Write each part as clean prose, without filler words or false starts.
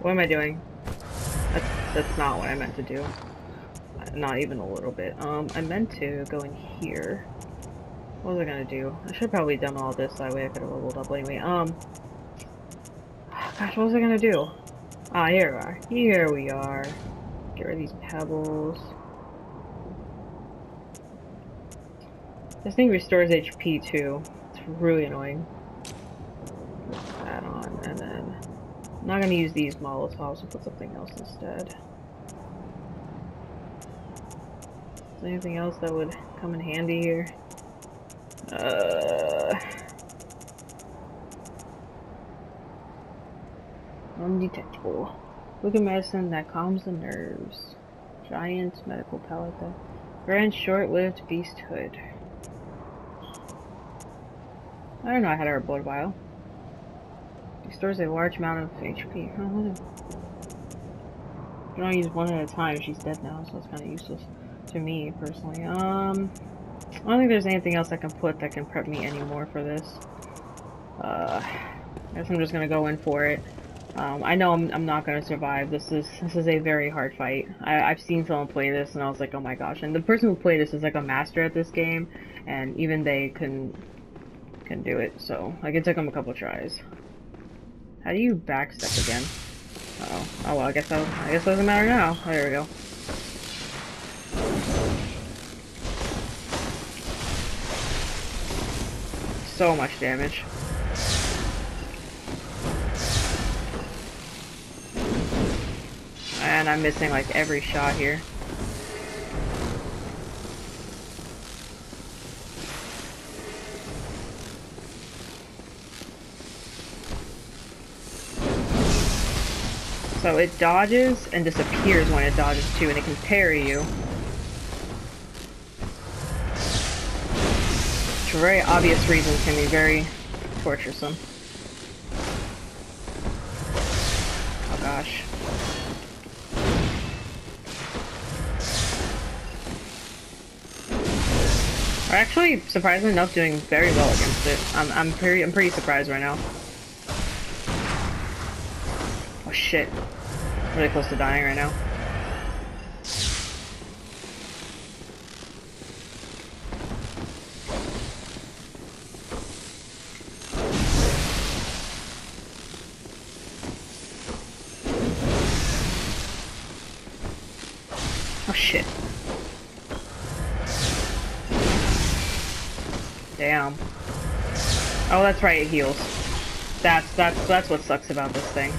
What am I doing? That's not what I meant to do. Not even a little bit. I meant to go in here. What was I gonna do? I should have probably done all this, that way I could have leveled up anyway. Gosh, what was I gonna do? Ah, here we are. Here we are. Get rid of these pebbles. This thing restores HP too. It's really annoying. Put that on, and then I'm not gonna use these Molotovs, I'll put something else instead. Is there anything else that would come in handy here? Undetectable. Look at medicine that calms the nerves. Giant medical palette that grants short-lived beasthood. I don't know, I had our blood vial. Restores a large amount of HP. You can only use one at a time. She's dead now, so it's kind of useless to me personally. I don't think there's anything else I can put that can prep me anymore for this. I guess I'm just gonna go in for it. I know I'm not gonna survive. This is a very hard fight. I've seen someone play this and I was like, oh my gosh. And the person who played this is like a master at this game, and even they can do it, so like it took them a couple tries. How do you backstep again? Uh-oh. Oh well, I guess it doesn't matter now. Oh, there we go. So much damage. And I'm missing like every shot here. So it dodges and disappears when it dodges too, and it can parry you. For very obvious reasons, can be very torturesome. Oh gosh. We're actually, surprisingly enough, doing very well against it. I'm pretty surprised right now. Oh shit! I'm really close to dying right now. Oh, that's right, it heals. That's what sucks about this thing.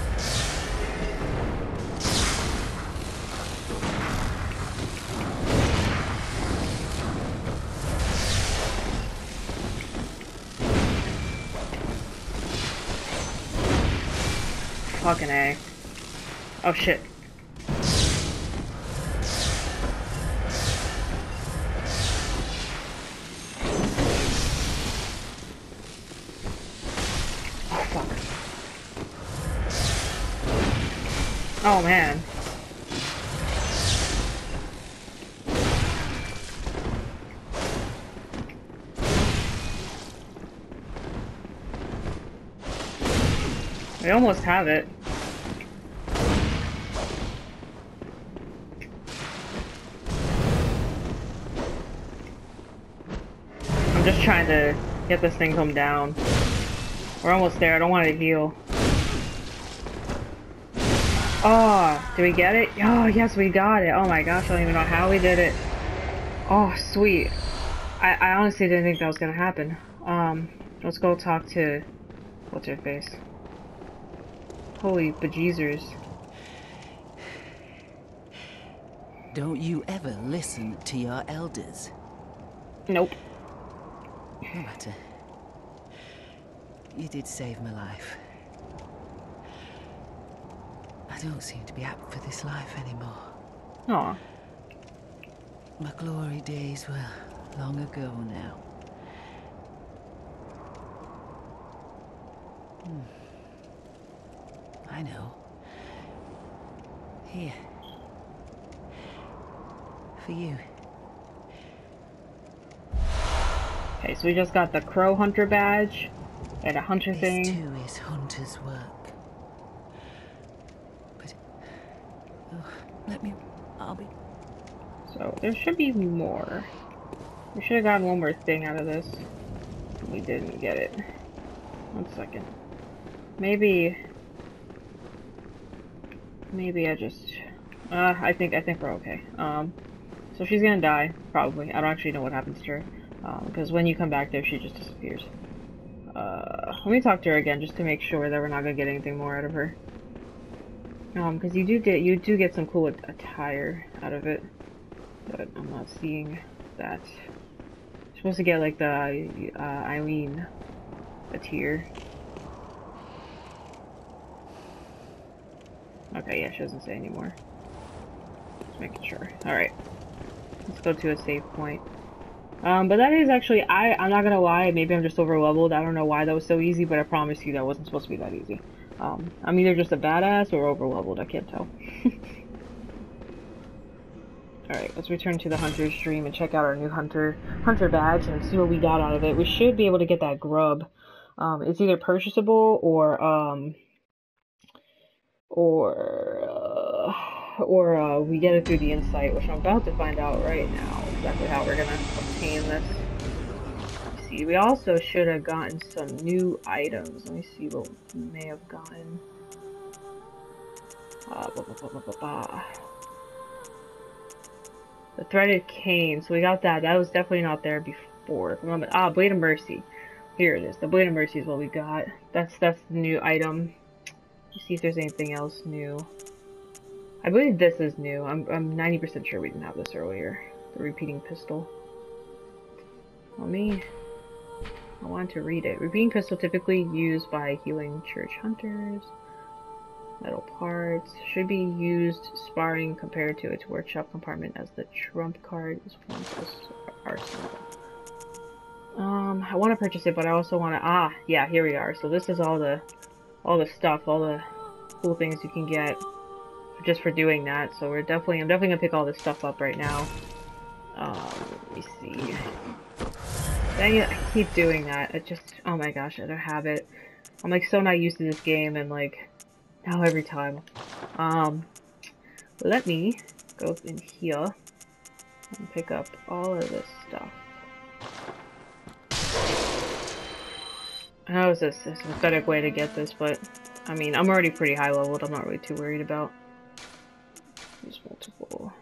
Fucking A. Oh shit. Oh man. I almost have it. I'm just trying to get this thing come down. We're almost there. I don't want it to heal. Oh, did we get it? Oh, yes, we got it. Oh my gosh, I don't even know how we did it. Oh, sweet. I honestly didn't think that was gonna happen. Let's go talk to... what's her face? Holy bejeezers. Don't you ever listen to your elders? Nope. No matter. You did save my life. I don't seem to be apt for this life anymore. Aww. My glory days were long ago now. I know. Here. For you. Okay, so we just got the Crow Hunter badge. At a hunter thing. This too is hunter's work. But so there should be more. We should have gotten one more thing out of this. We didn't get it. One second. Maybe I just I think we're okay. So she's gonna die, probably. I don't actually know what happens to her. Because when you come back there, she just disappears. Let me talk to her again, just to make sure that we're not gonna get anything more out of her. Because you do get some cool attire out of it, but I'm not seeing that. You're supposed to get like the Eileen attire. Okay, yeah, she doesn't say anymore. Just making sure. All right, let's go to a save point. But that is actually, I'm not gonna lie, maybe I'm just over leveled. I don't know why that was so easy, but I promise you that wasn't supposed to be that easy. I'm either just a badass or over leveled, I can't tell. Alright, let's return to the Hunter's Dream and check out our new hunter badge and see what we got out of it. We should be able to get that grub. It's either purchasable or we get it through the insight, which I'm about to find out right now exactly how we're gonna obtain this. Let's see, we also should have gotten some new items. Let me see what we may have gotten. The threaded cane, so we got that. That was definitely not there before. Remember, Blade of Mercy. Here it is. The Blade of Mercy is what we got. That's the new item. Let's see if there's anything else new. I believe this is new. I'm 90% sure we didn't have this earlier. The repeating pistol. I want to read it. Repeating pistol typically used by healing church hunters. Metal parts. Should be used sparring compared to its workshop compartment, as the trump card is formed for arsenal. I want to purchase it, but I also want to... Ah, yeah, here we are. So this is all the stuff, all the cool things you can get just for doing that. So we're definitely... I'm definitely gonna pick all this stuff up right now. Let me see. Dang it, I keep doing that. I just, oh my gosh, I don't have it. I'm like so not used to this game, and like, now every time. Let me go in here and pick up all of this stuff. How is this a synthetic way to get this, but I mean, I'm already pretty high leveled, I'm not really too worried about. There's multiple.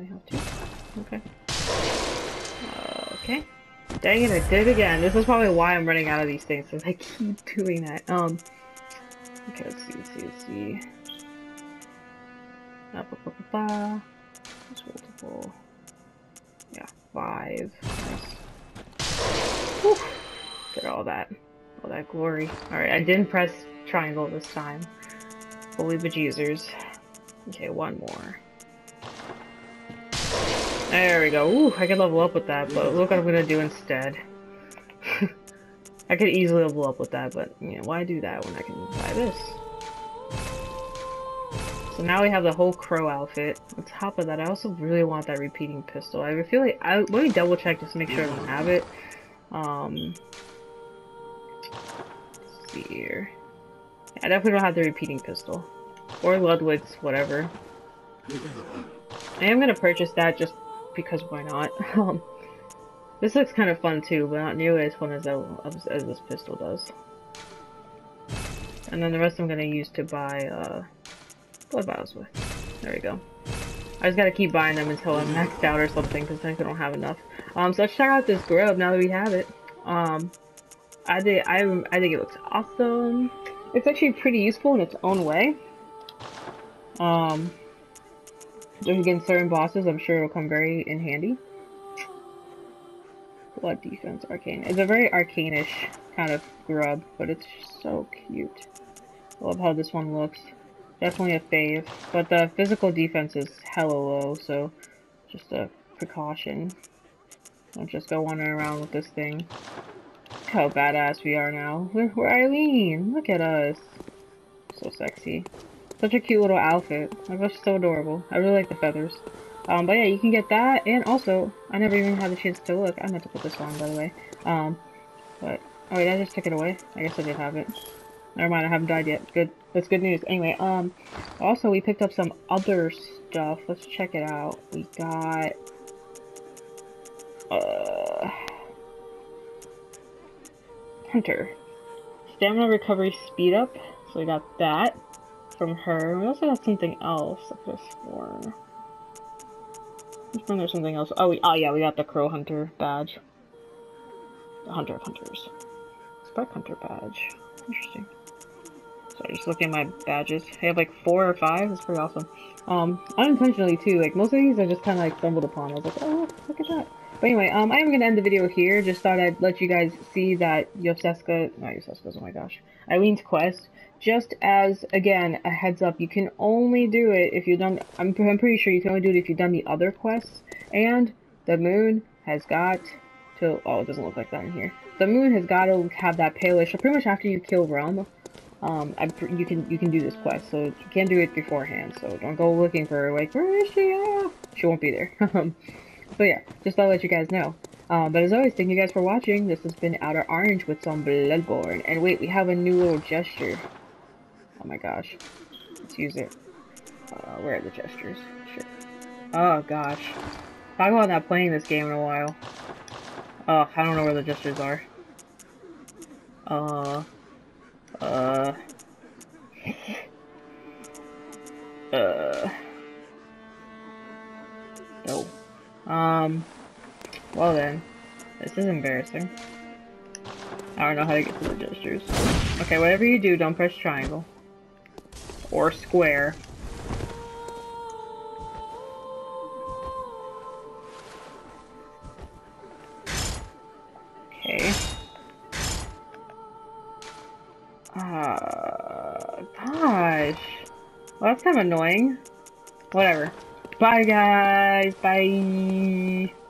I have to. Okay. Okay. Dang it, I did again. This is probably why I'm running out of these things, because I keep doing that. Okay, let's see. There's multiple. Yeah, 5. Nice. Whew. Get all that glory. Alright, I didn't press triangle this time. Holy bejeezers. Okay, one more. There we go. Ooh, I could level up with that, but look what I'm gonna do instead. I could easily level up with that, but you know, why do that when I can buy this? So now we have the whole crow outfit. On top of that, I also really want that repeating pistol. I feel like let me double check just to make sure I don't have it. Let's see here. Yeah, I definitely don't have the repeating pistol or Ludwig's, whatever. I am gonna purchase that just because why not? This looks kind of fun too, but not nearly as fun as this pistol does. And then the rest I'm gonna use to buy blood vials with. There we go. I just gotta keep buying them until I'm maxed out or something, because I don't have enough. So let's check out this grub now that we have it. I think it looks awesome. It's actually pretty useful in its own way. There's again certain bosses, I'm sure it'll come very in handy. Blood defense, arcane. It's a very arcane-ish kind of grub, but it's so cute. I love how this one looks. Definitely a fave. But the physical defense is hella low, so just a precaution. Don't just go wandering around with this thing. Look how badass we are now. We're Eileen! Look at us. So sexy. Such a cute little outfit. Like, that's so adorable. I really like the feathers. But yeah, you can get that, and also, I never even had the chance to look. I meant to put this on, by the way. Alright. Oh wait, I just took it away. I guess I did have it. Never mind, I haven't died yet. Good. That's good news. Anyway, also we picked up some other stuff. Let's check it out. We got... Hunter. Stamina recovery speed up. So we got that from her. We also got something else. I could have sworn. Let's bring her something else. Oh, yeah, we got the Crow Hunter badge. The Hunter of Hunters. Spike Hunter badge. Interesting. So I'm just looking at my badges. I have like 4 or 5. It's pretty awesome. Unintentionally too. Like most of these I just kind of like stumbled upon. I was like, oh, look at that. But anyway, I am going to end the video here. Just thought I'd let you guys see that Eileens's, oh my gosh, Eileen's quest. Just as, again, a heads up, you can only do it if you've done, I'm pretty sure you can only do it if you've done the other quests. And the moon has got to, oh, it doesn't look like that in here. The moon has got to have that palish. So pretty much after you kill Realm, you can do this quest. So you can't do it beforehand. So don't go looking for her, like, where is she? Ah! She won't be there. So yeah, just thought I'd let you guys know. But as always, thank you guys for watching. This has been Outer Orange with some Bloodborne. And wait, we have a new little gesture. Oh my gosh. Let's use it. Where are the gestures? Shit. Oh gosh. Talk about not playing this game in a while. Oh, I don't know where the gestures are. No. Well then, this is embarrassing. I don't know how to get to the gestures. Okay, whatever you do, don't press triangle. Or square. Okay. Gosh. Well, that's kind of annoying. Whatever. Bye guys, bye!